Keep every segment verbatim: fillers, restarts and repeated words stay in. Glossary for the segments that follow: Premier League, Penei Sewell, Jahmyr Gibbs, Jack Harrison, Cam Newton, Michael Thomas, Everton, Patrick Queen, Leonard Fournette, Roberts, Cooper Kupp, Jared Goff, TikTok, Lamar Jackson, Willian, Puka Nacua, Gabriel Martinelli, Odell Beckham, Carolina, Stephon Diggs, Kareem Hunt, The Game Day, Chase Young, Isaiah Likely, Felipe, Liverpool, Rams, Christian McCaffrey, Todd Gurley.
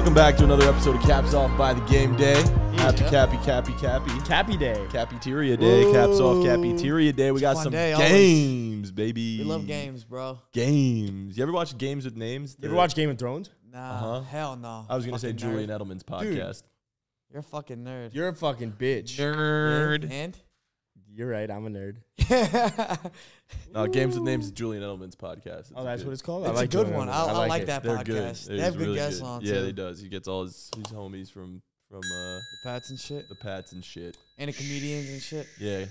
Welcome back to another episode of Caps Off by the Game Day. Happy yeah. Cappy, Cappy, Cappy. Cappy Day. Capiteria Day. Ooh. Caps Off, Capiteria Day. We got some day, games, always. Baby. We love games, bro. Games. You ever watch Games with Names? You ever watch Game of Thrones? Nah, uh-huh. hell no. I was going to say nerd. Julian Edelman's podcast. Dude, you're a fucking nerd. You're a fucking bitch. Nerd. And? and? You're right. I'm a nerd. No, Games with Names is Julian Edelman's podcast. It's oh, that's good. What it's called? It's I like a good Julian one. I, I, like I like that They're podcast. Good. They have good really guests good. on, yeah, too. Yeah, he does. He gets all his, his homies from, from uh, the Pats and shit. The Pats and shit. And the comedians and shit. Yeah.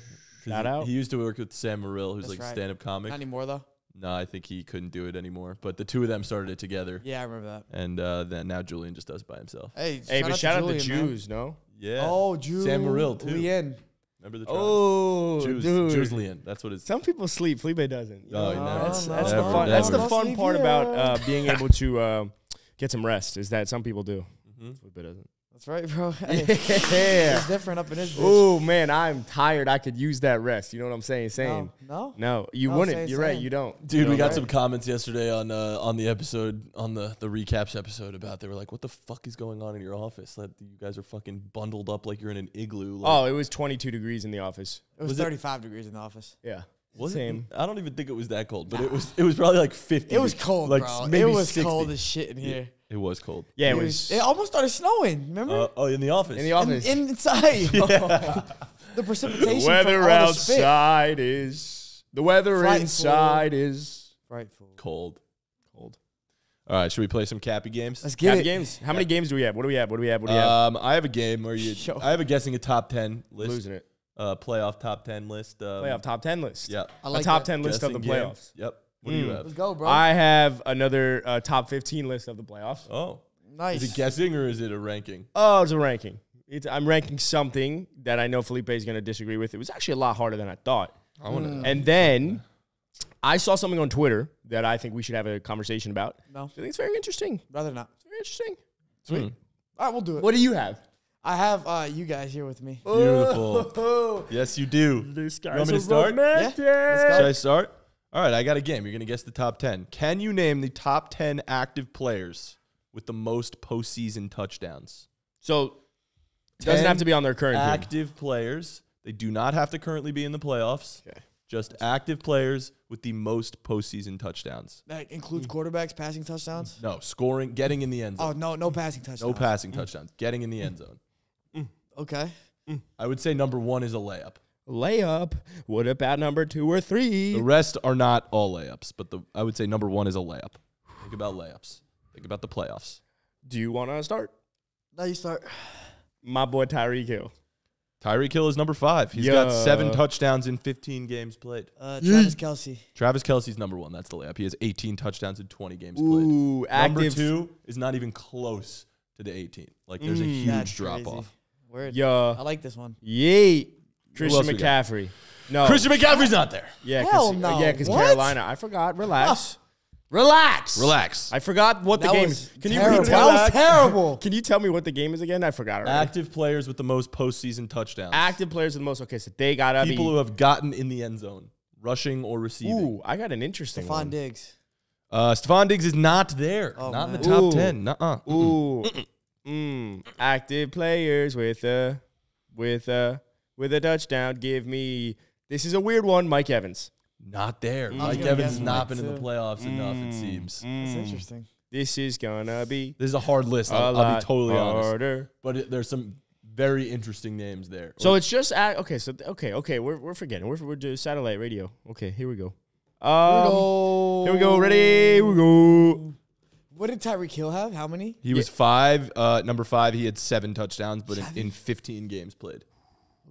Shout out. He used to work with Sam Morril, who's that's like a right. stand-up comic. Not anymore, though. No, I think he couldn't do it anymore. But the two of them started it together. Yeah, I remember that. And uh, then now Julian just does it by himself. Hey, hey shout but shout out to the Jews, no? Yeah. Oh, Jews. Sam Morril, too. Remember the trial? Oh, Jews, dude. Jewslian. That's what it's. Some people sleep. Felipe doesn't. Oh, no. That's, that's never, the fun, that's the fun part here. about uh, being able to uh, get some rest is that some people do. Mm-hmm. Felipe doesn't. That's right, bro. Hey, yeah. It's different up in this bitch. Oh, man, I'm tired. I could use that rest. You know what I'm saying? Saying. No. No, no you no, wouldn't. Say, You're saying. right. You don't. Dude, you know, we got right? some comments yesterday on uh, on the episode, on the, the recaps episode about, they were like, what the fuck is going on in your office? Like, you guys are fucking bundled up like you're in an igloo. Like. Oh, it was twenty-two degrees in the office. It was, was thirty-five it? degrees in the office. Yeah. Was Same. It? I don't even think it was that cold, but nah. it was It was probably like fifty. It was cold, like, bro. Maybe it was sixty. Cold as shit in here. Yeah. It was cold. Yeah, it, it was. It almost started snowing. Remember? Uh, oh, in the office. In the office. In, in, inside. Yeah. The precipitation. The weather from outside the is. The weather Frightful. inside is. Frightful. Cold. Cold. All right, should we play some Cappy games? Let's get Cappy it. games. How yeah. many games do we have? What do we have? What do we have? What do we have? Um, I have a game where you. Yo. I have a guessing a top ten list. Losing it. Uh, playoff top ten list. Um, playoff top ten list. Yeah. I like a top that. ten list guessing of the playoffs. Games. Yep. What do you mm. have? Let's go, bro. I have another uh, top fifteen list of the playoffs. Oh. Nice. Is it guessing or is it a ranking? Oh, it's a ranking. It's, I'm ranking something that I know Felipe is going to disagree with. It was actually a lot harder than I thought. I wanna, mm. And then I saw something on Twitter that I think we should have a conversation about. No. I think it's very interesting. Rather not. It's very interesting. Sweet. Mm. All right, we'll do it. What do you have? I have uh, you guys here with me. Beautiful. Oh. Yes, you do. This guy's you want me to start? Yeah. Should I start? All right, I got a game. You're going to guess the top ten. Can you name the top ten active players with the most postseason touchdowns? So it doesn't have to be on their current active team. players. They do not have to currently be in the playoffs. Okay. Just That's active players with the most postseason touchdowns. That includes quarterbacks, passing touchdowns? No, scoring, getting in the end zone. Oh, no, no passing touchdowns. No passing mm. touchdowns. Getting in the end zone. Mm. Okay. Mm. I would say number one is a layup. Layup. What about number two or three? The rest are not all layups, but the I would say number one is a layup. Think about layups. Think about the playoffs. Do you want to start? No, you start. My boy Tyreek Hill. Tyreek Hill is number five. He's Yo. got seven touchdowns in fifteen games played. Uh, Travis Kelce. Travis Kelce's number one. That's the layup. He has eighteen touchdowns in twenty games Ooh, played. Ooh, active. Number two is not even close to the eighteen. Like, there's mm, a huge drop crazy. off. Word. Yeah. I like this one. Yeah. Christian McCaffrey. No. Christian McCaffrey's not there. Yeah, Hell no. Yeah, because Carolina. I forgot. Relax. Oh. Relax. Relax. I forgot what that the game is. Can terrible. you That relax? was terrible. Can you tell me what the game is again? I forgot already. Active players with the most postseason touchdowns. Active players with the most. Okay, so they got to be. People who have gotten in the end zone, rushing or receiving. Ooh, I got an interesting Stephon one. Stephon Diggs. Uh, Stephon Diggs is not there. Oh, not man. in the top Ooh. ten. Nuh-uh. Ooh. Mm-mm. Mm. Active players with uh, with uh. With a touchdown, give me, this is a weird one, Mike Evans. Not there. Mm. Mike Evans has not been in the playoffs mm. enough, it seems. Mm. That's interesting. This is going to be. This is a hard list. A I'll, I'll be totally harder. honest. But it, there's some very interesting names there. So or, it's just, at, okay, so, okay, okay, we're, we're forgetting. We're, we're doing satellite radio. Okay, here we go. Um, here we go. Ready? Here we go. What did Tyreek Hill have? How many? He yeah. was five. Uh, number five, he had seven touchdowns, but seven? In, in fifteen games played.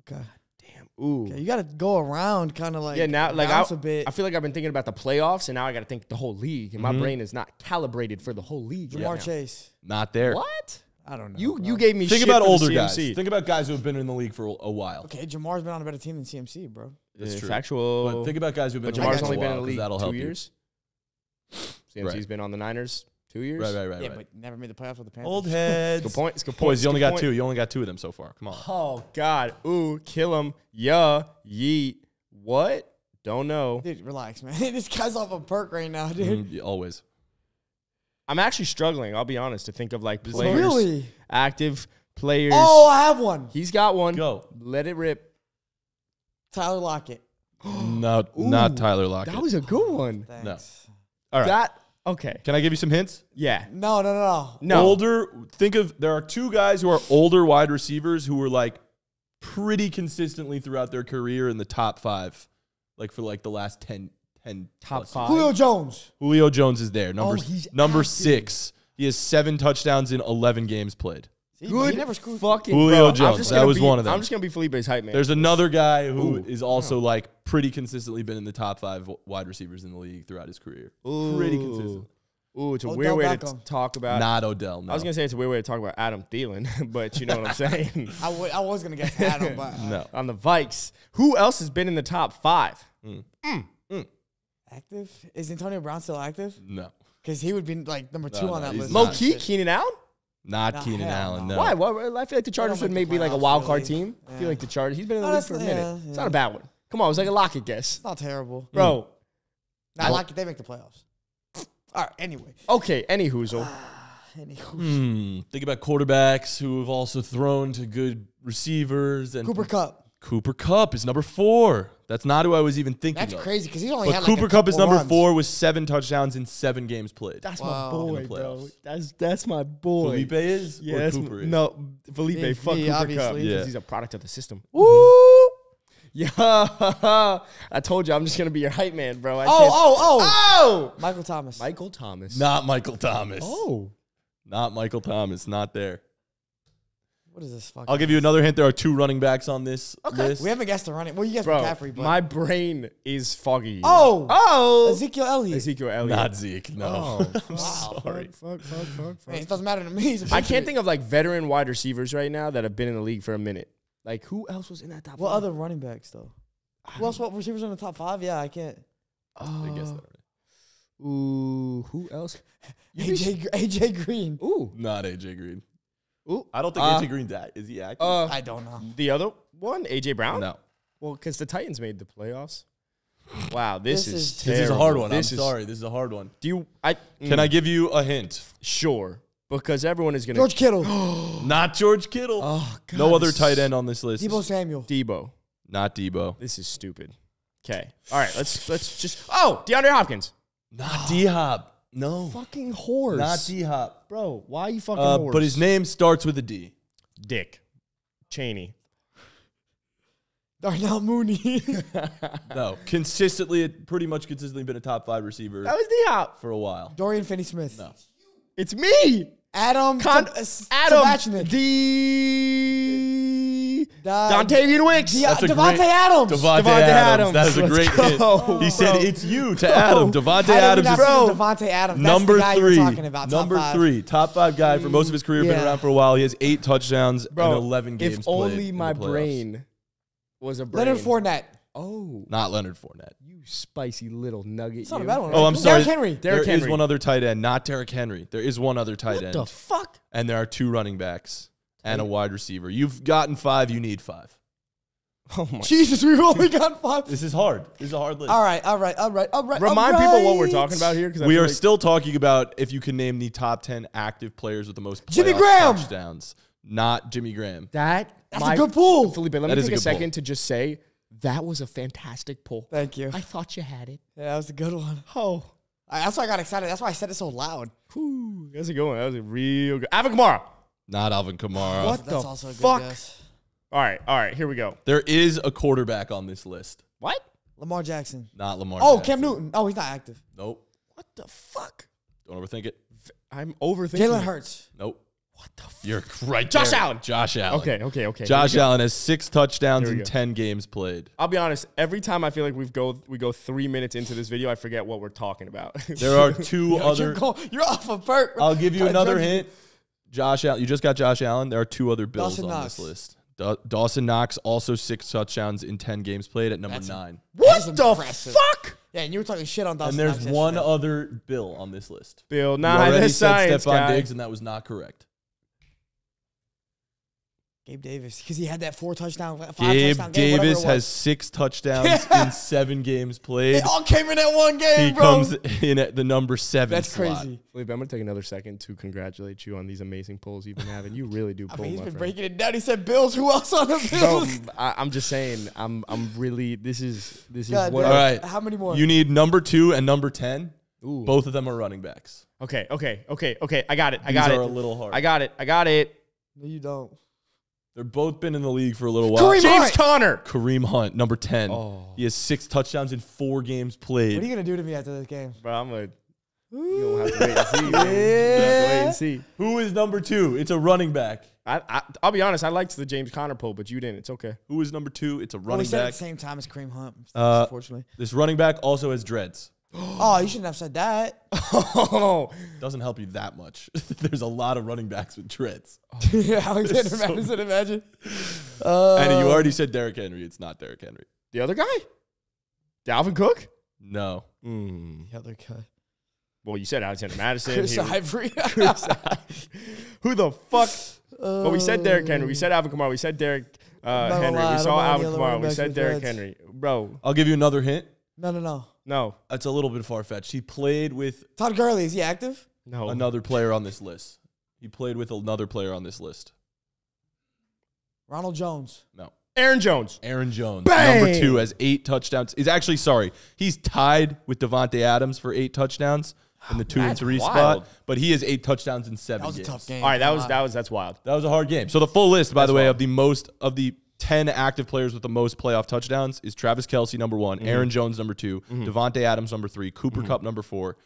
God damn. Ooh. Okay, you got to go around kind of like yeah, now, like I, a bit. I feel like I've been thinking about the playoffs, and now I got to think the whole league, and mm-hmm. my brain is not calibrated for the whole league. Jamar right Chase. Not there. What? I don't know. You bro. you gave me think shit about older guys. Think about guys who have been in the league for a while. Okay, Jamar's been on a better team than C M C, bro. That's it's true. Factual. But think about guys who've been but in the league Jamar's only been in the league that'll two help years. You. C M C's right. been on the Niners two years. Right, right, right. Yeah, right. but never made the playoffs with the Panthers. Old heads. Good point. It's good point. Boys, you only got point. two. You only got two of them so far. Come on. Oh, God. Ooh, kill him. Yeah. Yeet. What? Don't know. Dude, relax, man. This guy's off a perk right now, dude. Mm, always. I'm actually struggling, I'll be honest, to think of like players. Really? Active players. Oh, I have one. He's got one. Go. Let it rip. Tyler Lockett. No, ooh, not Tyler Lockett. That was a good one. Oh, no. All right. That, okay. Can I give you some hints? Yeah. No, no, no, no. Older, think of, there are two guys who are older wide receivers who were like pretty consistently throughout their career in the top five, like for like the last ten. And top five. Julio Jones. Julio Jones is there. Number, oh, he's number six. He has seven touchdowns in eleven games played. See, good he never screwed fucking Julio bro. Jones. That was be, one of them. I'm just going to be Felipe's hype man. There's another guy who Ooh. is also like pretty consistently been in the top five wide receivers in the league throughout his career. Ooh. Pretty consistent. Ooh, it's a Odell weird way Beckham. to talk about. Not Odell, no. I was going to say it's a weird way to talk about Adam Thielen, but you know what I'm saying. I, w I was going to guess Adam, but. Uh, no. On the Vikes. Who else has been in the top five? Mm. Mm. Active? Is Antonio Brown still active? No. Because he would be like number two no, on no, that list. Low key, Keenan Allen? Not nah, Keenan Allen, no. Why? Well, I feel like the Chargers would maybe be like a wild card team. Yeah. I feel like the Chargers. He's been in the oh, league for a minute. Yeah, yeah. It's not a bad one. Come on, it was like a Lockett guess. It's not terrible. Bro. Mm. Not Lockett, they make the playoffs. All right, anyway. Okay, any whoozle. Any whoozle. Hmm. Think about quarterbacks who have also thrown to good receivers. And Cooper Kupp. Cooper Kupp is number four. That's not who I was even thinking That's of. That's crazy because he only but had like Cooper Kupp is number runs. four with seven touchdowns in seven games played. That's wow. my boy, bro. That's that's my boy. Felipe is yeah, or Cooper is? No, Felipe. Big fuck v, Cooper Kupp. Yeah. He's a product of the system. Woo! Yeah, I told you I'm just gonna be your hype man, bro. I oh, can't. oh, oh, oh! Michael Thomas. Michael Thomas. Not Michael Thomas. Oh, not Michael Thomas. Not there. What is this? I'll give you another hint. There are two running backs on this okay. list. We haven't guessed the running. Well, you guessed Bro, McCaffrey. But. My brain is foggy. Oh, oh, Ezekiel Elliott. Ezekiel Elliott. Not Zeke. No, oh, I'm wow. sorry. Fuck, fuck, fuck, fuck, fuck. Man, it doesn't matter to me. I can't think of like veteran wide receivers right now that have been in the league for a minute. Like who else was in that top? What five? Other running backs though? Who else? What receivers in the top five? Yeah, I can't. Uh, I guess that. Already. Ooh, who else? A J A J Green. Ooh, not A J Green. Ooh, I don't think uh, A J Green's that. Is he active? Uh, I don't know. The other one, A J Brown? No. Well, because the Titans made the playoffs. Wow, this, this is, is terrible. This is a hard one. This I'm is, sorry. This is a hard one. Do you? I Can mm. I give you a hint? Sure. Because everyone is going to... George Kittle. Not George Kittle. Oh, God, no other tight end on this list. Debo Samuel. Debo. Not Debo. This is stupid. Okay. All right, let's, let's just... Oh, DeAndre Hopkins. Not oh. D-Hop. No. Fucking horse. Not D-Hop. Bro, why are you fucking uh, horse? But his name starts with a D. Dick. Cheney. Darnell Mooney. No. Consistently, pretty much consistently been a top five receiver. That was D-Hop. For a while. Dorian Finney-Smith. No. It's me. Adam. Con Adam. D. Dontavian Wicks. D That's Devontae great, Adams. Devontae, Devontae Adams. Adams. That is a great hit. Oh, he bro. said, it's you to Adam. Devontae Adams is bro. Devontae Adams. That's number the guy three. You're talking about. Number top three. Top five guy for most of his career. Yeah. Been around for a while. He has eight touchdowns bro, and eleven games if played. If only my brain was a brain. Leonard Fournette. Oh. Not Leonard Fournette. You spicy little nugget. It's not you. a bad one. Right? Oh, I'm sorry. Derrick Henry. Derrick there Henry. is one other tight end. Not Derrick Henry. There is one other tight what end. What the fuck? And there are two running backs. And a wide receiver. You've gotten five. You need five. Oh my Jesus, we've only got five. This is hard. This is a hard list. All right, all right, all right, all right. Remind all right. people what we're talking about here. We are like still talking about if you can name the top ten active players with the most Jimmy Graham touchdowns. Not Jimmy Graham. That that's my, a good pull, Felipe. Let that me take a, a second pull. to just say that was a fantastic pull. Thank you. I thought you had it. Yeah, that was a good one. Oh, I, that's why I got excited. That's why I said it so loud. Whew, that's a good one. That was a real good. Alvin Kamara. Not Alvin Kamara. What the That's also a good fuck? Guess. All right, all right, here we go. There is a quarterback on this list. What? Lamar Jackson. Not Lamar oh, Jackson. Oh, Cam Newton. Oh, he's not active. Nope. What the fuck? Don't overthink it. I'm overthinking Jalen Hurts. Nope. What the fuck? You're right Josh there. Allen. Josh Allen. Okay, okay, okay. Josh Allen has six touchdowns in ten games played. I'll be honest. Every time I feel like we've go, we go three minutes into this video, I forget what we're talking about. There are two Yo, other. You're, going, you're off of Bert. I'll give you another hint. Josh Allen, you just got Josh Allen. There are two other Bills Dawson on Knox. this list. Da Dawson Knox, also six touchdowns in ten games played at number That's nine. What the impressive. fuck? Yeah, and you were talking shit on Dawson Knox. And there's Knox one yesterday. other Bill on this list. Bill Nye, you already said Stephon Diggs, and that was not correct. Gabe Davis, because he had that four touchdown, five Gabe touchdown game, Gabe Davis has six touchdowns in seven games played. It all came in that one game, he bro. He comes in at the number seven That's slot. Crazy. Felipe, I'm going to take another second to congratulate you on these amazing polls you've been having. You really do pull, I mean, he's been friend. breaking it down. He said Bills. Who else on the Bills? Bro, I, I'm just saying, I'm I'm really, this is, this God, is what. All right. How many more? You need number two and number ten. Ooh. Both of them are running backs. Okay, okay, okay, okay. I got it. I got these it. These are a little hard. I got it. I got it. No, you don't. They've both been in the league for a little while. Kareem James Hunt. Conner. Kareem Hunt, number ten. Oh. He has six touchdowns in four games played. What are you going to do to me after this game? Bro, I'm going to... You don't have to wait and see. yeah. You don't have to wait and see. Who is number two? It's a running back. I, I, I'll be honest. I liked the James Conner poll, but you didn't. It's okay. Who is number two? It's a running well, we said back. At the same time as Kareem Hunt, uh, unfortunately. This running back also has dreads. Oh, you shouldn't have said that. Oh. Doesn't help you that much. There's a lot of running backs with dreads. Oh, Alexander so Madison, imagine. Uh, and you already said Derrick Henry. It's not Derrick Henry. The other guy? Dalvin Cook? No. Mm. The other guy. Well, you said Alexander Madison. Chris Ivory. Chris Who the fuck? Uh, but we said Derrick Henry. We said Alvin Kamara. We said Derrick uh, Henry. Lie, we saw Alvin Kamara. We said Derrick dreads. Henry. Bro. I'll give you another hint. No, no, no. No. That's a little bit far-fetched. He played with... Todd Gurley, is he active? No. Another player on this list. He played with another player on this list. Ronald Jones. No. Aaron Jones. Aaron Jones. Bang! Number two has eight touchdowns. He's actually, sorry, he's tied with Devontae Adams for eight touchdowns in the two that's and three wild. spot. But he has eight touchdowns in seven games. That was games. a tough game. All right, that was, that was, that's wild. That was a hard game. So the full list, by that's the way, wild. of the most of the... ten active players with the most playoff touchdowns is Travis Kelce, number one, mm-hmm. Aaron Jones, number two, mm-hmm. Devontae Adams, number three, Cooper mm-hmm. Kupp, number four,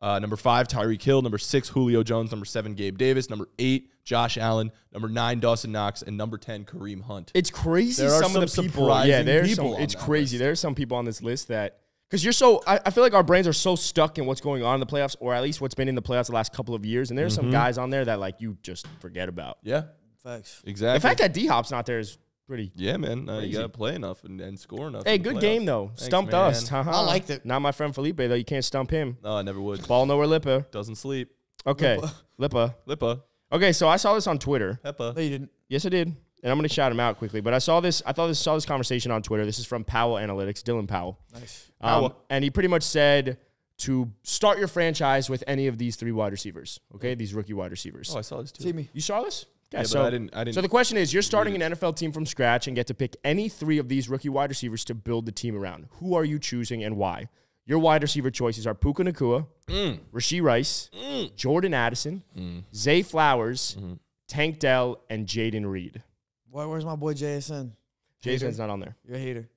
uh, number five, Tyreek Hill, number six, Julio Jones, number seven, Gabe Davis, number eight, Josh Allen, number nine, Dawson Knox, and number ten, Kareem Hunt. It's crazy. There are some, some of the people. Yeah, there's some, it's crazy. There are some people on this list that, because you're so, I, I feel like our brains are so stuck in what's going on in the playoffs, or at least what's been in the playoffs the last couple of years, and there's mm-hmm. some guys on there that like you just forget about. Yeah. Facts. Exactly. The fact that D-Hop's not there is pretty yeah, man. Uh, you gotta play enough and, and score enough. Hey, good game though. Thanks, Stumped man. us. Uh-huh. I liked it. Not my friend Felipe though. You can't stump him. No, I never would. Ball nowhere, Lipa doesn't sleep. Okay, Lipa. Lipa. Okay, so I saw this on Twitter. Lipa. No, you didn't. Yes, I did. And I'm gonna shout him out quickly. But I saw this. I thought this. Saw this conversation on Twitter. This is from Powell Analytics, Dylan Powell. Nice. Um, Powell. And he pretty much said to start your franchise with any of these three wide receivers. Okay, yeah. These rookie wide receivers. Oh, I saw this too. See me. You saw this? Yeah, yeah, so, but I didn't, I didn't so the question is, you're starting an N F L team from scratch and get to pick any three of these rookie wide receivers to build the team around. Who are you choosing and why? Your wide receiver choices are Puka Nacua, mm. Rashee Rice, mm. Jordan Addison, mm. Zay Flowers, mm. Tank Dell, and Jaden Reed. Boy, where's my boy J S N? J S N's not on there. You're a hater.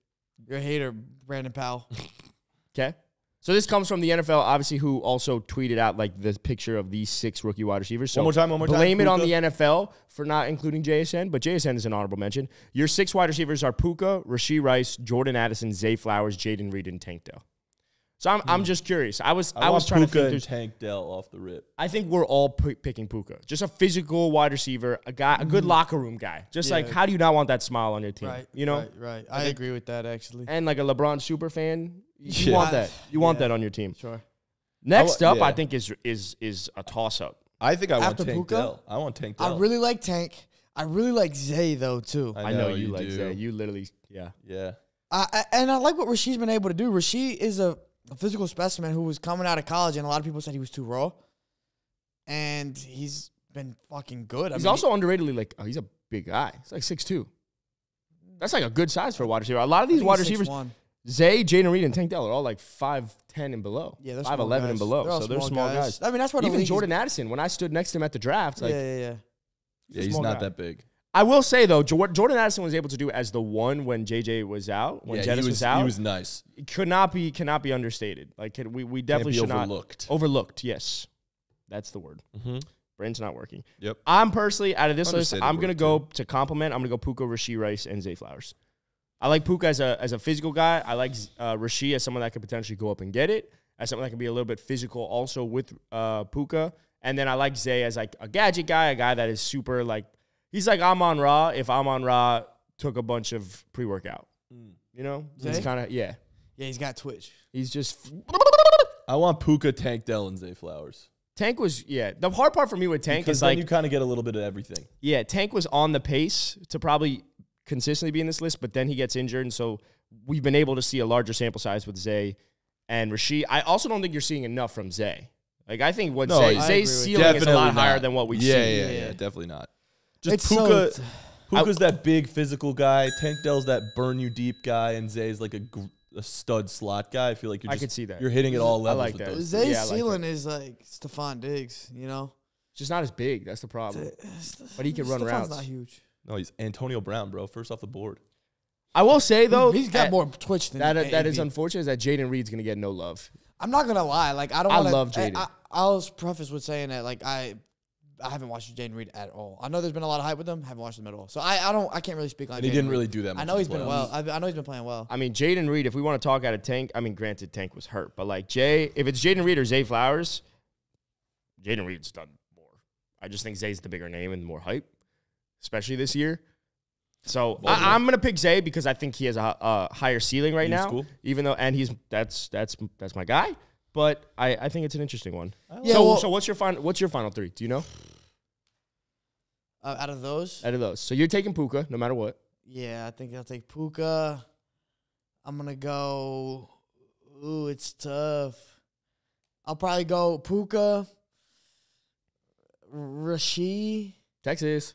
You're a hater, Brandon Powell. Okay. So this comes from the N F L, obviously, who also tweeted out like the picture of these six rookie wide receivers. So one more time, one more time. Blame it on the N F L for not including J S N, but J S N is an honorable mention. Your six wide receivers are Puka, Rashee Rice, Jordan Addison, Zay Flowers, Jaden Reed, and Tank Dell. So I'm, hmm. I'm just curious. I was I, I was trying Puka to think and Tank Dell off the rip. I think we're all picking Puka, just a physical wide receiver, a guy, a good mm. locker room guy. Just yeah. like, how do you not want that smile on your team? Right, you know, right? right. I, I think, agree with that actually. And like a LeBron super fan. You yeah. want that. You want yeah. that on your team. Sure. Next I up, yeah. I think is is is a toss up. I think I After want Tank Puka, Dell. I want Tank Dell. I really like Tank. I really like Zay though too. I know, I know you, you like do. Zay. You literally, yeah, yeah. I, I, and I like what Rasheed's been able to do. Rashee is a, a physical specimen who was coming out of college, and a lot of people said he was too raw, and he's been fucking good. I he's mean, also underratedly like oh, he's a big guy. He's like six two. That's like a good size for a wide receiver. A lot of these wide receivers. six one. Zay, Jaden Reed, and Tank Dell are all like five ten and below, yeah, five eleven and below. They're so they're small, small guys. guys. I mean, that's what even Jordan Addison. When I stood next to him at the draft, like, yeah, yeah, yeah, he's, yeah, he's not guy. that big. I will say though, Jordan Addison was able to do as the one when J J was out, when yeah, Jettis was, was out. He was nice. It could not be cannot be understated. Like we we definitely should overlooked. not overlooked. Yes, that's the word. Mm-hmm. Brain's not working. Yep. I'm personally out of this list. I'm gonna go too. to compliment. I'm gonna go Puka, Rashee Rice, and Zay Flowers. I like Puka as a, as a physical guy. I like uh, Rashee as someone that could potentially go up and get it, as someone that can be a little bit physical also with uh, Puka. And then I like Zay as like a gadget guy, a guy that is super like, he's like Amon Ra if Amon Ra took a bunch of pre-workout. Mm. You know? Zay? He's kind of, yeah. Yeah, he's got twitch. He's just. I want Puka, Tank Dell, and Zay Flowers. Tank was, yeah. The hard part for me with Tank because is then like you kind of get a little bit of everything. Yeah, Tank was on the pace to probably consistently be in this list, but then he gets injured, and so we've been able to see a larger sample size with Zay and Rashee. I also don't think you're seeing enough from Zay. Like I think what no, Zay, Zay's ceiling definitely is a lot not. higher than what we've yeah, seen. Yeah, yeah, yeah, yeah, definitely not. Just it's Puka. So Puka's that big physical guy. Tank Dell's that burn you deep guy, and Zay's like a. A stud slot guy. I feel like you're just, I could see that. You're hitting at all levels. I like that. Zay's yeah, ceiling like is like Stephon Diggs, you know? Just not as big. That's the problem. It's, it's, but he can Stephon's run routes. Not huge. No, he's Antonio Brown, bro. First off the board. I will say, though. He's got that, more twitch than that. That, that is unfortunate is that Jaden Reed's going to get no love. I'm not going to lie. Like, I don't wanna, I love Jaden. I, I, I'll preface with saying that, like, I I haven't watched Jaden Reed at all. I know there's been a lot of hype with him. Haven't watched him at all. So I, I don't. I can't really speak on. And he Jaden didn't Reed. really do that much. I know he's been well. I, I know he's been playing well. I mean, Jaden Reed. If we want to talk out of Tank, I mean, granted Tank was hurt, but like Jay, if it's Jaden Reed or Zay Flowers, Jaden Reed's done more. I just think Zay's the bigger name and more hype, especially this year. So I, I'm gonna pick Zay because I think he has a, a higher ceiling right he's now. Cool. Even though, and he's that's that's that's my guy. But I, I think it's an interesting one. Yeah, so well, so what's your final what's your final three? Do you know? Uh, out of those? Out of those. So you're taking Puka no matter what. Yeah, I think I'll take Puka. I'm gonna go. Ooh, it's tough. I'll probably go Puka. Rashee. Texas.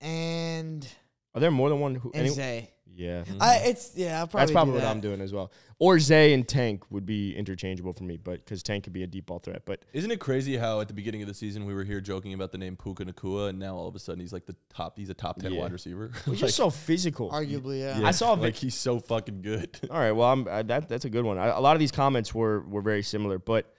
And are there more than one who and any, Zay. Yeah, mm-hmm. I, it's yeah. I'll probably That's probably do that. what I'm doing as well. Or Zay and Tank would be interchangeable for me, but because Tank could be a deep ball threat. But isn't it crazy how at the beginning of the season we were here joking about the name Puka Nacua, and now all of a sudden he's like the top. He's a top ten yeah. wide receiver. He's like, just so physical. Arguably, yeah. yeah. I saw like he's so fucking good. All right, well, I'm, I, that that's a good one. I, a lot of these comments were were very similar, but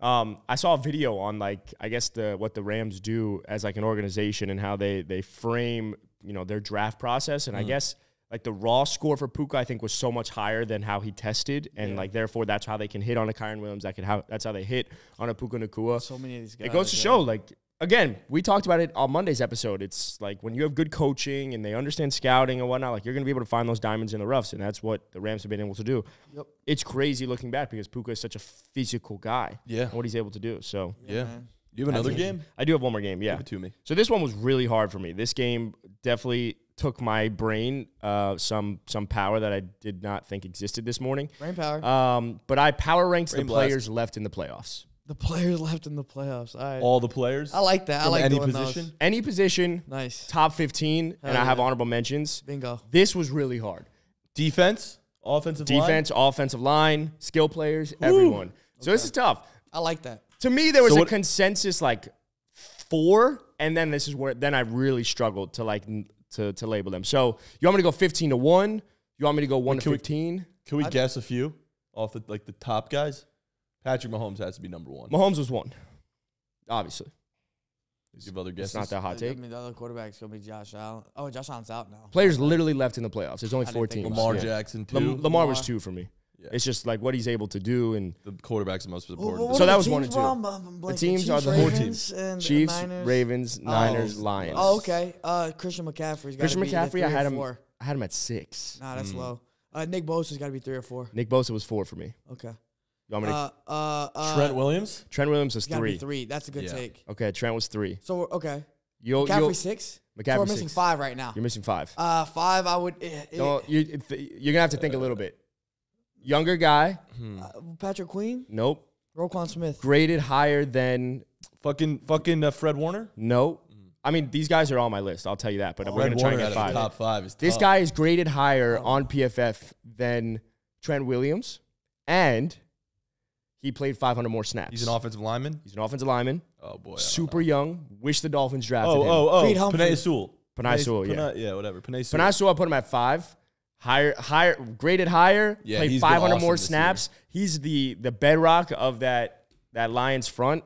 um, I saw a video on like I guess the what the Rams do as like an organization and how they they frame you know their draft process, and mm. I guess. Like, the raw score for Puka, I think, was so much higher than how he tested. And, yeah. like, therefore, that's how they can hit on a Kyren Williams. That can how, that's how they hit on a Puka Nacua. So many of these guys. It goes to yeah. show, like, again, we talked about it on Monday's episode. It's, like, when you have good coaching and they understand scouting and whatnot, like, you're going to be able to find those diamonds in the roughs. And that's what the Rams have been able to do. Yep. It's crazy looking back because Puka is such a physical guy. Yeah. And what he's able to do. So, yeah. yeah. You have another game? I do have one more game, yeah. Give it to me. So, this one was really hard for me. This game definitely took my brain uh, some some power that I did not think existed this morning. Brain power. Um, but I power ranked brain the blast. players left in the playoffs. The players left in the playoffs. All right. All the players? I like that. From I like any doing position. Those. Any position. Nice. Top fifteen, Hell and yeah. I have honorable mentions. Bingo. This was really hard. Defense, offensive Defense, line. Defense, offensive line, skill players, Ooh. everyone. So okay. this is tough. I like that. To me, there was so a consensus like four, and then this is where then I really struggled to like to to label them. So you want me to go fifteen to one? You want me to go one to fifteen? Can we guess a few off the like the top guys? Patrick Mahomes has to be number one. Mahomes was one, obviously. You have other guesses? It's not that hot take. I mean, the other quarterback's gonna be Josh Allen. Oh, Josh Allen's out now. Players literally left in the playoffs. There's only four teams. Lamar Jackson two. Lam Lamar was two for me. Yeah. It's just like what he's able to do, and the quarterback's the most important. Well, so that was one and two. From? The teams Chiefs, are the four teams: Chiefs, Niners. Ravens, Niners, oh. Lions. Oh, okay. Uh, Christian McCaffrey's got Christian to be McCaffrey. Three I had him. Four. I had him at six. Nah, that's mm. low. Uh, Nick Bosa's got to be three or four. Nick Bosa was four for me. Okay. You want me to uh, uh, uh, Trent Williams. Trent Williams was three. Be three. That's a good yeah. take. Okay, Trent was three. So okay. You'll, McCaffrey you'll, six. McCaffrey so we're missing six. five right now. You're missing five. Uh, five. I would. It, no, it, you, you're gonna have to think a little bit. Younger guy. Hmm. Uh, Patrick Queen? Nope. Roquan Smith. Graded higher than... Fucking fucking uh, Fred Warner? No. Mm. I mean, these guys are on my list. I'll tell you that. But oh, we're going to try and get five. Top five is this tough. Guy is graded higher oh. on P F F than Trent Williams. And he played five hundred more snaps. He's an offensive lineman? He's an offensive lineman. Oh, boy. Super young. Wish the Dolphins drafted oh, him. Oh, oh, Creed Humphrey. Penei Sewell. Penei Sewell, yeah. Penei, yeah, whatever. Penei Sewell. Penei Sewell, I put him at five. Higher, higher, graded higher. Yeah, played five hundred awesome more snaps. Year. He's the the bedrock of that that Lions front.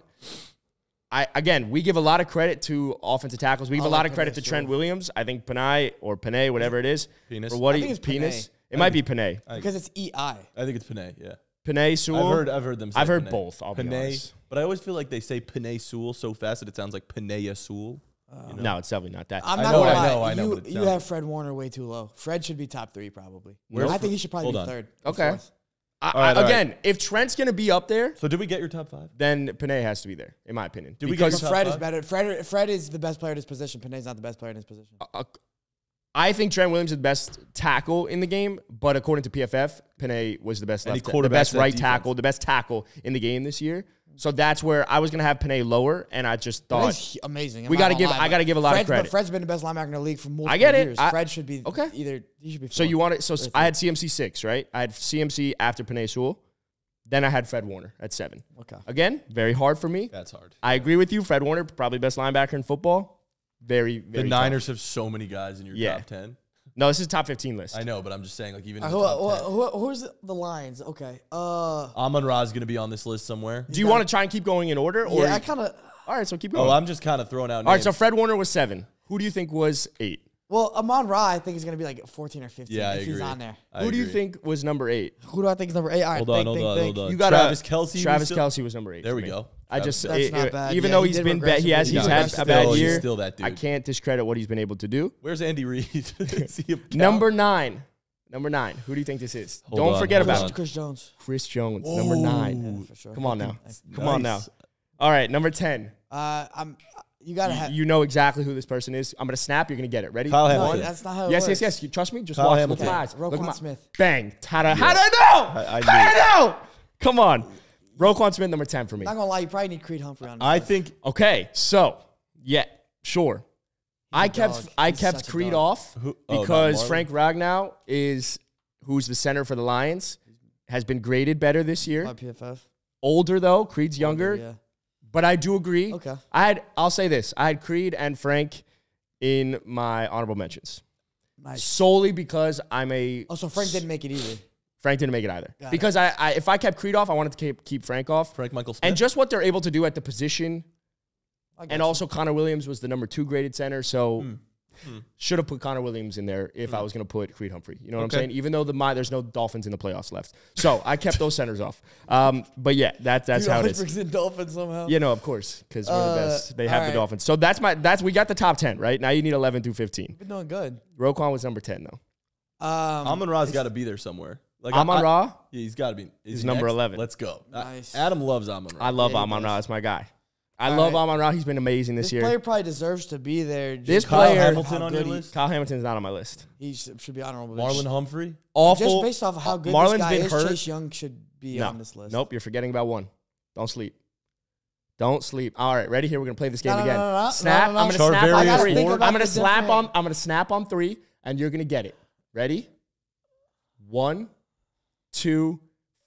I again, we give a lot of credit to offensive tackles. We give I'll a lot like of credit Penei to Trent Sewell. Williams. I think Penei or Penei, whatever it is, penis. For what I he, think it's penis. Penei. It I might think, be Penei because it's E I. I think it's Penei. Yeah, Penei Sewell. I've heard, I've heard them. Say I've heard Penei. both. I'll Penei, be honest. But I always feel like they say Penei Sewell so fast that it sounds like Penei Sewell. You know? No, it's definitely not that. I'm not I know, I know, I know. You, you have Fred Warner way too low. Fred should be top three, probably. Where's I think he should probably Hold be on. third. Okay. I, right, I, again, right. if Trent's going to be up there. So did we get your top five? Then Penei has to be there, in my opinion. Did because we get your top Fred five? Is better. Fred, Fred is the best player in his position. Penei's not the best player in his position. Uh, I think Trent Williams is the best tackle in the game, but according to P F F, Penei was the best left tackle, the best right defense. tackle, the best tackle in the game this year. So that's where I was going to have Penei lower, and I just thought amazing. I'm we got to give. Lie, I got to give a lot Fred's, of credit. But Fred's been the best linebacker in the league for multiple I get it. years. I, Fred should be okay. Either he should be. So you want it? So I had C M C six, right? I had C M C after Penei Sewell, then I had Fred Warner at seven. Okay. Again, very hard for me. That's hard. I agree with you. Fred Warner, probably best linebacker in football. Very, very. The Niners tough. have so many guys in your yeah. top ten. No, this is top fifteen list. I know, but I'm just saying, like, even uh, in the who, top who, who, who's the Lions? Okay. Uh, Amon-Ra's going to be on this list somewhere. Do you yeah. want to try and keep going in order? Or yeah, I kind of... All right, so keep going. Oh, I'm just kind of throwing out names. All right, so Fred Warner was seven. Who do you think was eight? Well, Amon-Ra, I think, is going to be like fourteen or fifteen yeah, if I agree. he's on there. I Who agree. do you think was number eight? Who do I think is number eight? All right, hold on, think, hold think, on, think. Hold on. You got Travis Kelce. Travis Kelce was number eight. There we go. I just That's it, not bad. even yeah, though he he's been bad, he has he's he had still, a bad year. Still that dude. I can't discredit what he's been able to do. Where's Andy Reid? Number nine, number nine. Who do you think this is? Hold Don't on, forget about on. Chris Jones. Chris Jones, Whoa. number nine. Yeah, for sure. Come on now, nice. come on now. All right, number ten. Uh, I'm. You gotta have. You know exactly who this person is. I'm gonna snap. You're gonna get it. Ready? Kyle no, Hamilton. That's not how it yes, works. Yes, yes, yes. Trust me. Just Kyle watch. Hamilton. Look at my eyes. Roquan Smith. Bang. How do I know? How do I know? Come on. Roquan Smith, number ten for me. Not gonna lie, you probably need Creed Humphrey on. I list. think. Okay, so yeah, sure. He's I kept dog. I He's kept Creed off who, oh, because Frank Ragnow is who's the center for the Lions, has been graded better this year. By P F F. Older though, Creed's younger. Older, yeah. But I do agree. Okay. I had I'll say this: I had Creed and Frank in my honorable mentions, nice. solely because I'm a. Oh, so Frank didn't make it either. Frank didn't make it either. Got because it. I, I, if I kept Creed off, I wanted to keep, keep Frank off. Frank Michael Smith. And just what they're able to do at the position. And also Connor Williams was the number two graded center. So mm. Mm. should have put Connor Williams in there if mm. I was going to put Creed Humphrey. You know what okay. I'm saying? Even though the my, there's no Dolphins in the playoffs left. So I kept those centers off. Um, but yeah, that, that's Dude, how it is. Brings in Dolphins somehow. Yeah, no, of course. Because uh, we're the best. They have right. the Dolphins. So that's my, that's, we got the top ten, right? Now you need eleven through fifteen. You've been doing good. Roquan was number ten though. Um, Amon-Ra's got to be there somewhere. Like Amon-Ra? I, yeah, he's got to be. Is he's number next? eleven. Let's go. Nice. I, Adam loves Amon-Ra. I love yeah, Amon-Ra. It's my guy. I All love right. Amon-Ra. He's been amazing this, this year. This player probably deserves to be there. Just this Kyle player. Hamilton on your he, list? Kyle Hamilton's not on my list. He should be honorable. Marlon Humphrey? Awful. Just based off of how good Marlon's this guy been is, hurt. Chase Young should be no. on this list. Nope, you're forgetting about one. Don't sleep. Don't sleep. All right, ready here. We're going to play this game no, no, again. No, no, no. Snap. No, no, no. I'm going to snap on three. I'm going to slap on. I'm going to snap on three, and you're going to get it. Ready? One, two,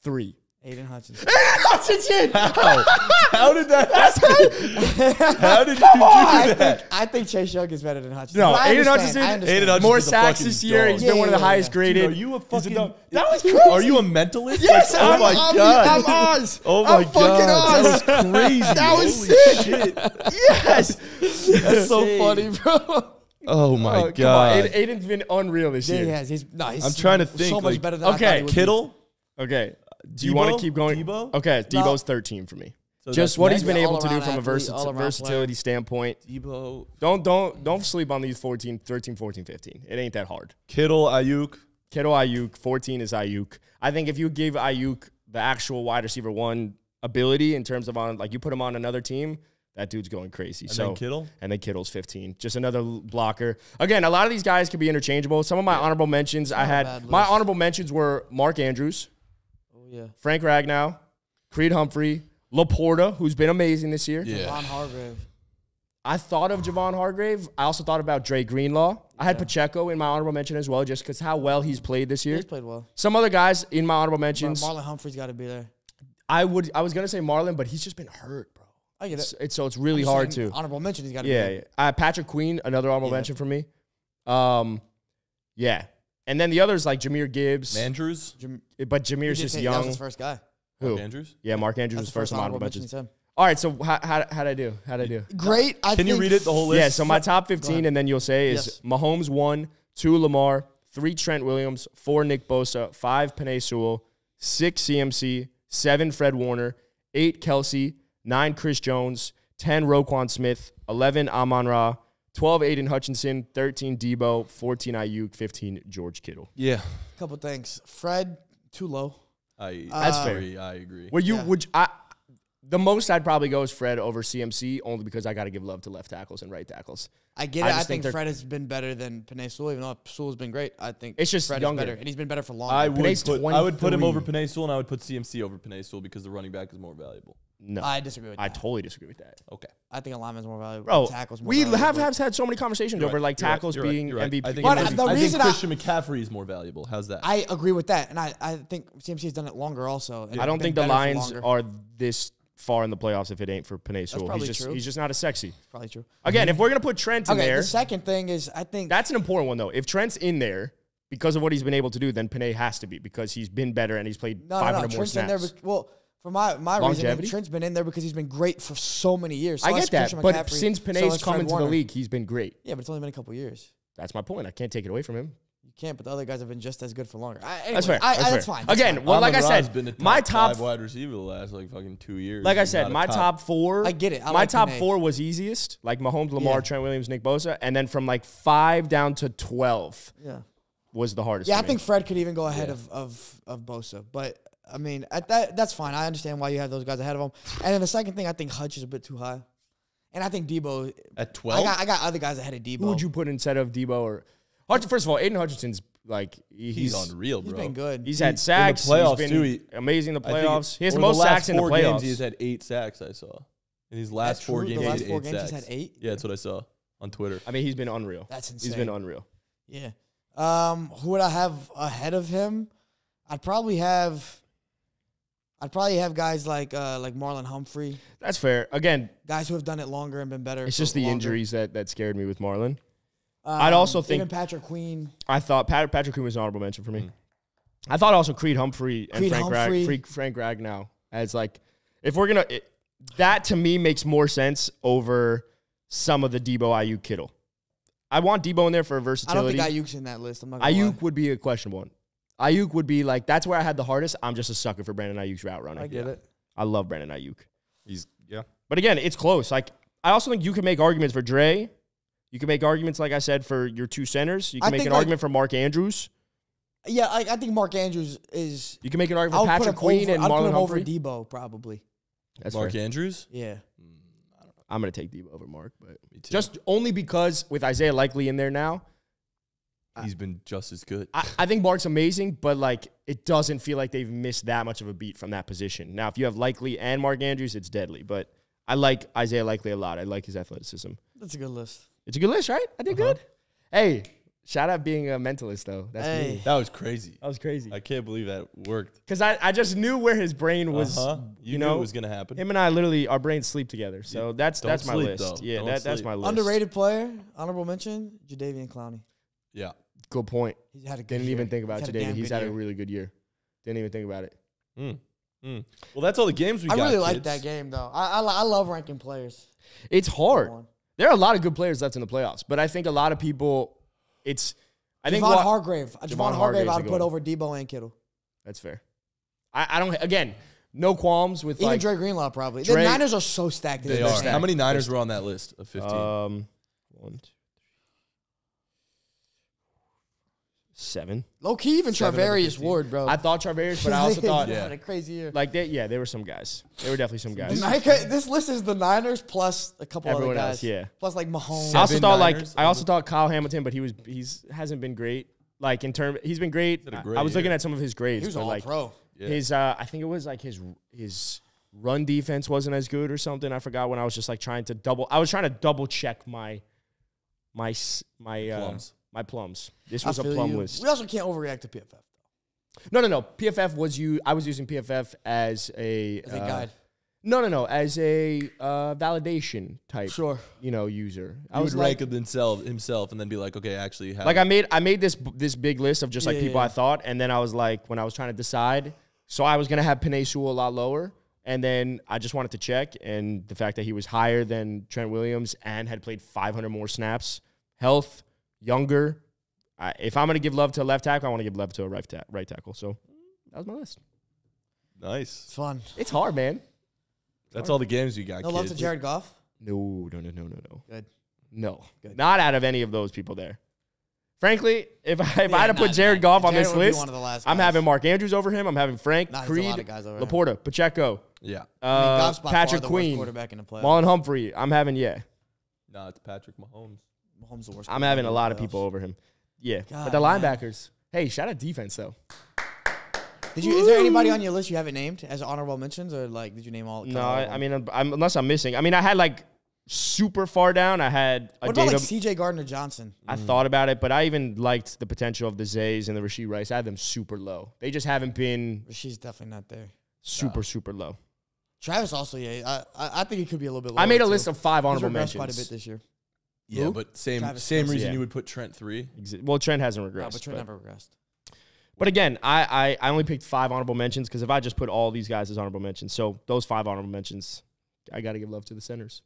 three. Aiden Hutchinson. Aiden Hutchinson! How? How did that happen? How did you do I that? Think, I think Chase Young is better than Hutchinson. No, Aiden Hutchinson, Aiden Hutchinson. More sacks this year. Dog. He's yeah, been yeah, one of the yeah, highest yeah. graded. Dude, are you a fucking... A, that was crazy. Are you a mentalist? Yes, like, I'm, oh my I'm, God. I'm Oz. Oh my I'm God. I'm fucking Oz. That was crazy. That was sick. Shit. Yes. That's so Dang. funny, bro. Oh my oh, God! Aiden, Aiden's been unreal this yeah, year. He has. He's no, he's I'm trying to think. So much like, better than okay, I he would Kittle. Be. Okay, do you Debo? want to keep going? Debo? Okay, Debo's no. thirteen for me. So just what he's been able to do from athlete, a versatility, versatility standpoint. Debo. Don't don't don't sleep on these fourteen, thirteen, fourteen, fifteen. It ain't that hard. Kittle, Ayuk. Kittle, Ayuk. fourteen is Ayuk. I think if you give Ayuk the actual wide receiver one ability in terms of on like you put him on another team. That dude's going crazy. And so, then Kittle? And then Kittle's fifteen. Just another blocker. Again, a lot of these guys can be interchangeable. Some of my yeah. honorable mentions I had. My honorable mentions were Mark Andrews, oh, yeah. Frank Ragnow, Creed Humphrey, LaPorta, who's been amazing this year. Yeah. Javon Hargrave. I thought of Javon Hargrave. I also thought about Dre Greenlaw. I had yeah. Pacheco in my honorable mention as well, just because how well he's played this year. He's played well. Some other guys in my honorable mentions. Marlon Humphrey's got to be there. I, would, I was going to say Marlon, but he's just been hurt, bro. I get it. It's, it's, so it's really hard to. Honorable mention, he's got to yeah, be. Yeah. Uh, Patrick Queen, another honorable yeah. mention for me. Um, yeah. And then the others like Jahmyr Gibbs. Andrews. Jam but Jameer's you just young. That was the first guy. Who? Mark Andrews? Yeah, Mark Andrews That's was first, first honorable, honorable mention. mention. All right, so how, how, how'd I do? How'd I do? Great. I Can think you read it, the whole list? Yeah, so my top fifteen, and then you'll say is yes. Mahomes one, two Lamar, three Trent Williams, four Nick Bosa, five Penei Sewell, six C M C, seven Fred Warner, eight Kelce, nine, Chris Jones, ten, Roquan Smith, eleven, Amon-Ra, twelve, Aiden Hutchinson, thirteen, Debo, fourteen, Ayuk, fifteen, George Kittle. Yeah. Couple things. Fred, too low. I that's uh, fair. Agree, I agree. Would you? Yeah. Would you, I? The most I'd probably go is Fred over C M C, only because I got to give love to left tackles and right tackles. I get it. I, I think, think Fred has been better than Penei Sewell, even though Sewell's been great. I think it's just Fred younger. Is better, and he's been better for longer. I would, put, I would put him over Penei Sewell, and I would put C M C over Penei Sewell because the running back is more valuable. No. I disagree with that. I totally disagree with that. Okay. I think alignment's more valuable. Bro, tackles more we valuable. have, have had so many conversations you're over right, like tackles right, being right, M V P. I think, but I think, the I reason think Christian I, McCaffrey is more valuable. How's that? I agree with that. And I, I think C M C has done it longer also. And I don't think the Lions are this far in the playoffs if it ain't for Penei Sewell. He's just, he's just not as sexy. That's probably true. Again, if we're going to put Trent in okay, there. The second thing is I think. That's an important one, though. If Trent's in there. Because of what he's been able to do, then Penei has to be because he's been better and he's played no, five hundred no, no. more snaps. In there, well, for my, my reason, Trent's been in there because he's been great for so many years. So I get that, but since Penei's so come into the league, he's been great. Yeah, but it's only been a couple years. That's my point. I can't take it away from him. You can't, but the other guys have been just as good for longer. I, anyway, that's fair. I, that's, I, fair. that's fine. That's Again, fine. well, like I said, been top my top five wide receiver the last like fucking two years. Like I said, my top, top four. I get it. I my like top Penei. four was easiest, like Mahomes, Lamar, yeah. Trent Williams, Nick Bosa, and then from like five down to twelve. Yeah. Was the hardest. Yeah, I think Fred could even go ahead yeah. of, of of Bosa. But, I mean, at that that's fine. I understand why you have those guys ahead of him. And then the second thing, I think Hutch is a bit too high. And I think Debo. At twelve? I got, I got other guys ahead of Debo. Who would you put instead of Debo? or Hutch, First of all, Aiden Hutchinson's, like, he's, he's unreal, bro. He's been good. He's he, had sacks. In the playoffs, he's been too, he, amazing in the playoffs. He has most the sacks in the playoffs. Games, he's had eight sacks, I saw. In his last that's four true. games, the last he had four eight games sacks. He's had eight? Yeah, that's what I saw on Twitter. I mean, he's been unreal. That's insane. He's been unreal. Yeah. Um, who would I have ahead of him? I'd probably have, I'd probably have guys like uh, like Marlon Humphrey. That's fair. Again, guys who have done it longer and been better. It's just the longer. injuries that that scared me with Marlon. Um, I'd also think even Patrick Queen. I thought Pat, Patrick Queen was an honorable mention for me. Mm. I thought also Creed Humphrey and Creed Frank Humphrey. Rag, Frank Ragnow as like, if we're gonna it, that to me makes more sense over some of the Debo, I U, Kittle. I want Debo in there for versatility. I don't think Ayuk's in that list. I'm not gonna Ayuk lie. would be a questionable one. Ayuk would be like, that's where I had the hardest. I'm just a sucker for Brandon Ayuk's route running. I get yeah. it. I love Brandon Ayuk. He's, yeah. But again, it's close. Like, I also think you can make arguments for Dre. You can make arguments, like I said, for your two centers. You can I make an like, argument for Mark Andrews. Yeah, I, I think Mark Andrews is. You can make an argument for Patrick Queen over, and I'll Marlon put him Humphrey. Over Debo, probably. That's Mark fair. Andrews? Yeah. I'm going to take Debo over Mark, but just only because with Isaiah Likely in there now. He's I, been just as good. I, I think Mark's amazing, but, like, it doesn't feel like they've missed that much of a beat from that position. Now, if you have Likely and Mark Andrews, it's deadly, but I like Isaiah Likely a lot. I like his athleticism. That's a good list. It's a good list, right? I did uh-huh. good. Hey, shout out being a mentalist, though. That's hey. me. That was crazy. That was crazy. I can't believe that worked. Because I, I just knew where his brain was. Uh-huh. You, you know, knew it was going to happen. Him and I literally, our brains sleep together. So yeah. that's that's my list. Though. Yeah, that, that's my list. Underrated player, honorable mention, Jadeveon Clowney. Yeah. Good point. He had a good Didn't year. even think about He's it today. He's had year. a really good year. Didn't even think about it. Mm. Mm. Well, that's all the games we I got. I really like that game, though. I, I, I love ranking players. It's hard. There are a lot of good players left in the playoffs, but I think a lot of people, it's, I Javon think. What, Hargrave. Javon, Javon Hargrave, I'd put over Debo and Kittle. That's fair. I, I don't, again, no qualms with. Even like, Dre Greenlaw, probably. Dre, the Niners are so stacked. They are. Stacked. How many Niners were on that list of fifteen? Um, one, two, three. Seven. Low key, even Travarius Ward, bro. I thought Travarius, but I also thought. yeah. Had a crazy year. Like, they, yeah, there were some guys. There were definitely some guys. Nika, this list is the Niners plus a couple Everyone other guys. Else, yeah. Plus, like, Mahomes. Seven I also thought, Niners, like, I also thought Kyle Hamilton, but he was he's hasn't been great. Like, in terms, he's been great. great I was looking year. at some of his grades. He was all like, pro. Yeah. His, uh, I think it was, like, his his run defense wasn't as good or something. I forgot when I was just, like, trying to double. I was trying to double check my, my, my, uh. Plums. My plums. This was a plum you. list. We also can't overreact to P F F, though. No, no, no. P F F was you. I was using P F F as a as a uh, guide. No, no, no. As a uh, validation type. Sure. You know, user. He I would rank like, himself himself and then be like, okay, actually, how like I made I made this this big list of just like yeah, people yeah. I thought, and then I was like, when I was trying to decide, so I was gonna have Penei Sewell a lot lower. And then I just wanted to check, and the fact that he was higher than Trent Williams and had played five hundred more snaps, health. Younger. I, if I'm going to give love to a left tackle, I want to give love to a right, ta right tackle. So that was my list. Nice. It's fun. It's hard, man. It's That's hard. all the games you got, No kids. love to Jared Goff? No, no, no, no, no, no. Good. No. Good. Not out of any of those people there. Frankly, if I, if yeah, I had to put Jared not, Goff on Jared this list, I'm having Mark Andrews over him. I'm having Frank, nah, Creed, Laporta, him. Pacheco. Yeah. Uh, I mean, Goff's by Patrick far Queen, quarterback in the playoffs. Marlon Humphrey. I'm having, yeah. No, nah, it's Patrick Mahomes. Mahomes the worst. I'm having a lot of people over him. Yeah. God, but the linebackers. Man. Hey, shout out defense, though. Did you? Is there anybody on your list you haven't named as honorable mentions, or like did you name all? No, I, I mean, I'm, I'm, unless I'm missing. I mean, I had like super far down. I had. What about like C J Gardner-Johnson? I mm. thought about it, but I even liked the potential of the Zays and the Rashee Rice. I had them super low. They just haven't been. Rashee's definitely not there. Super no. super low. Travis also, yeah. I I think he could be a little bit lower. I made a too. list of five honorable mentions. Quite a bit this year. Yeah, Luke? but same Travis same reason yeah. you would put Trent three. Well, Trent hasn't regressed. No, but Trent but. never regressed. But again, I, I, I only picked five honorable mentions because if I just put all these guys as honorable mentions, so those five honorable mentions, I got to give love to the centers.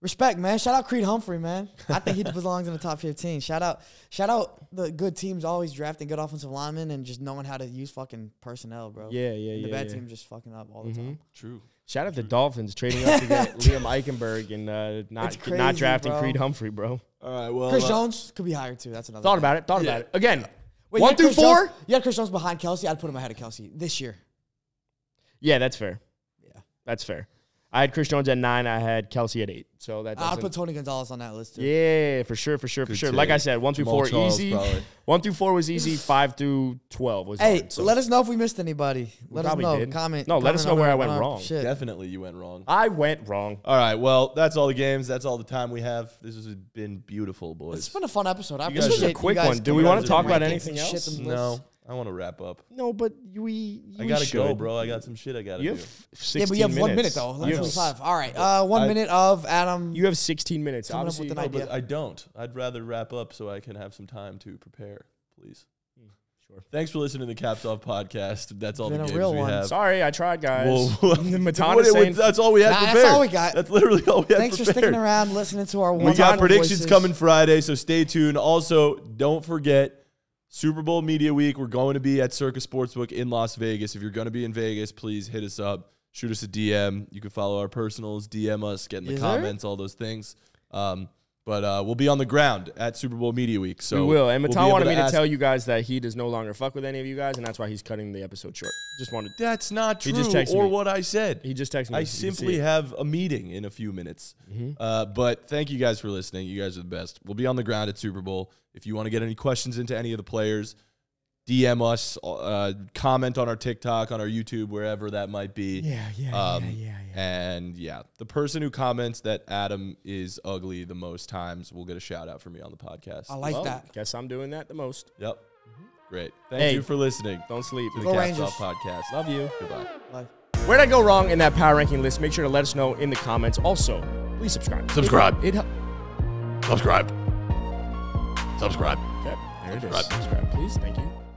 Respect, man. Shout out Creed Humphrey, man. I think he belongs in the top fifteen. Shout out shout out the good teams always drafting good offensive linemen and just knowing how to use fucking personnel, bro. Yeah, yeah, and the yeah. The bad yeah. team just fucking up all the mm-hmm. time. True. Shout out True. the Dolphins trading up to get Liam Eichenberg and uh, not, crazy, not drafting bro. Creed Humphrey, bro. All right, well. Chris uh, Jones could be higher, too. That's another Thought thing. about it. Thought yeah. about it. Again. Wait, One through Chris four? Jones, you had Chris Jones behind Kelce. I'd put him ahead of Kelce this year. Yeah, that's fair. Yeah. That's fair. I had Chris Jones at nine. I had Kelce at eight. So that I'll put Tony Gonzalez on that list, too. Yeah, for sure, for sure, Good for sure. Take. Like I said, one through Jamal four, Charles, easy. Probably. One through four was easy. Five through twelve was Hey, hard, so. let us know if we missed anybody. Let us know. Did. Comment. No, comment let us know where I went wrong. wrong. Shit. Definitely you went wrong. I went wrong. All right, well, that's all the games. That's all the time we have. This has been beautiful, boys. It's been a fun episode. I this was a quick one. Do we want to talk about anything else? No. I want to wrap up. No, but we. I gotta should. go, bro. I got some shit I gotta you have do. Yeah, but you have minutes. one minute though. eleven twenty-five. All right, uh, one I, minute of Adam. You have sixteen minutes. Coming Obviously, up with an no, idea. I don't. I'd rather wrap up so I can have some time to prepare, please. Mm, sure. Thanks for listening to the Caps Off podcast. That's all been the games a real we one. have. Sorry, I tried, guys. Well, saying, that's all we had nah, prepared. That's all we got. That's literally all we had. Thanks prepared. for sticking around, listening to our. We got predictions voices. coming Friday, so stay tuned. Also, don't forget. Super Bowl Media Week. We're going to be at Circus Sportsbook in Las Vegas. If you're going to be in Vegas, please hit us up. Shoot us a D M. You can follow our personals, D M us, get in the Is comments, there? all those things. Um, but uh, we'll be on the ground at Super Bowl Media Week. So we will. And Matan we'll wanted me to, to tell you guys that he does no longer fuck with any of you guys, and that's why he's cutting the episode short. Just wanted. That's not true. He just texted or me. what I said. He just texted me. I simply have a meeting in a few minutes. Mm-hmm. uh, but thank you guys for listening. You guys are the best. We'll be on the ground at Super Bowl. If you want to get any questions into any of the players, D M us, uh, comment on our TikTok, on our YouTube, wherever that might be. Yeah, yeah, um, yeah, yeah, yeah. And, yeah, the person who comments that Adam is ugly the most times will get a shout-out from me on the podcast. I like well, that. Guess I'm doing that the most. Yep. Mm-hmm. Great. Thank hey, you for listening. Don't sleep. To the Caps Off podcast. Love you. Goodbye. Bye. Where'd I go wrong in that power ranking list? Make sure to let us know in the comments. Also, please subscribe. Subscribe. It, it, it, subscribe. Subscribe. Okay, there subscribe. it is. Subscribe, please. Thank you.